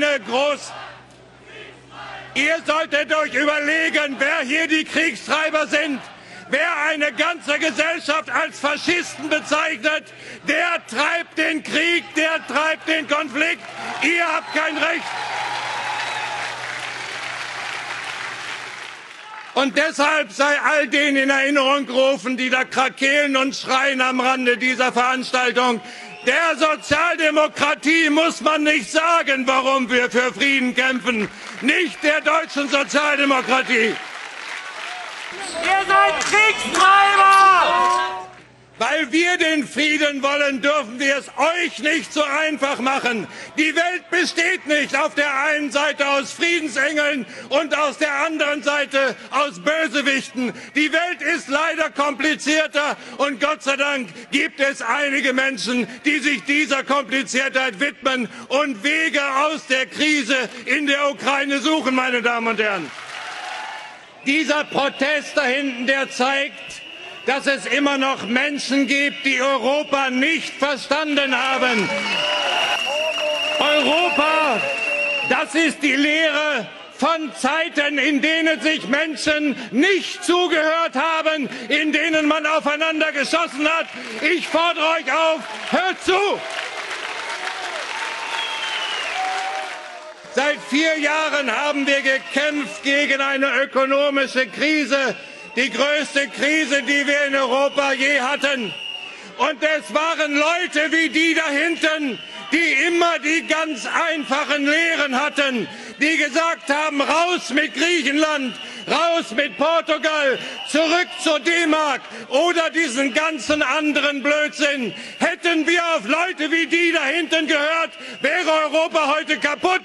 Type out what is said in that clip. keine groß. Ihr solltet euch überlegen, wer hier die Kriegstreiber sind. Wer eine ganze Gesellschaft als Faschisten bezeichnet, der treibt den Krieg, der treibt den Konflikt. Ihr habt kein Recht. Und deshalb sei all denen in Erinnerung gerufen, die da krakeelen und schreien am Rande dieser Veranstaltung. Der Sozialdemokratie muss man nicht sagen, warum wir für Frieden kämpfen. Nicht der deutschen Sozialdemokratie. Ihr seid Kriegstreiber! Weil wir den Frieden wollen, dürfen wir es euch nicht so einfach machen. Die Welt besteht nicht auf der einen Seite aus Friedensengeln und auf der anderen Seite aus Bösewichten. Die Welt ist leider komplizierter und Gott sei Dank gibt es einige Menschen, die sich dieser Kompliziertheit widmen und Wege aus der Krise in der Ukraine suchen, meine Damen und Herren. Dieser Protest da hinten, der zeigt, dass es immer noch Menschen gibt, die Europa nicht verstanden haben. Europa, das ist die Lehre von Zeiten, in denen sich Menschen nicht zugehört haben, in denen man aufeinander geschossen hat. Ich fordere euch auf, hört zu! Seit 4 Jahren haben wir gekämpft gegen eine ökonomische Krise, die größte Krise, die wir in Europa je hatten. Und es waren Leute wie die da hinten, die immer die ganz einfachen Lehren hatten, die gesagt haben, raus mit Griechenland, raus mit Portugal, zurück zur D-Mark oder diesen ganzen anderen Blödsinn. Hätten wir auf Leute wie die da hinten gehört, wäre Europa heute kaputt.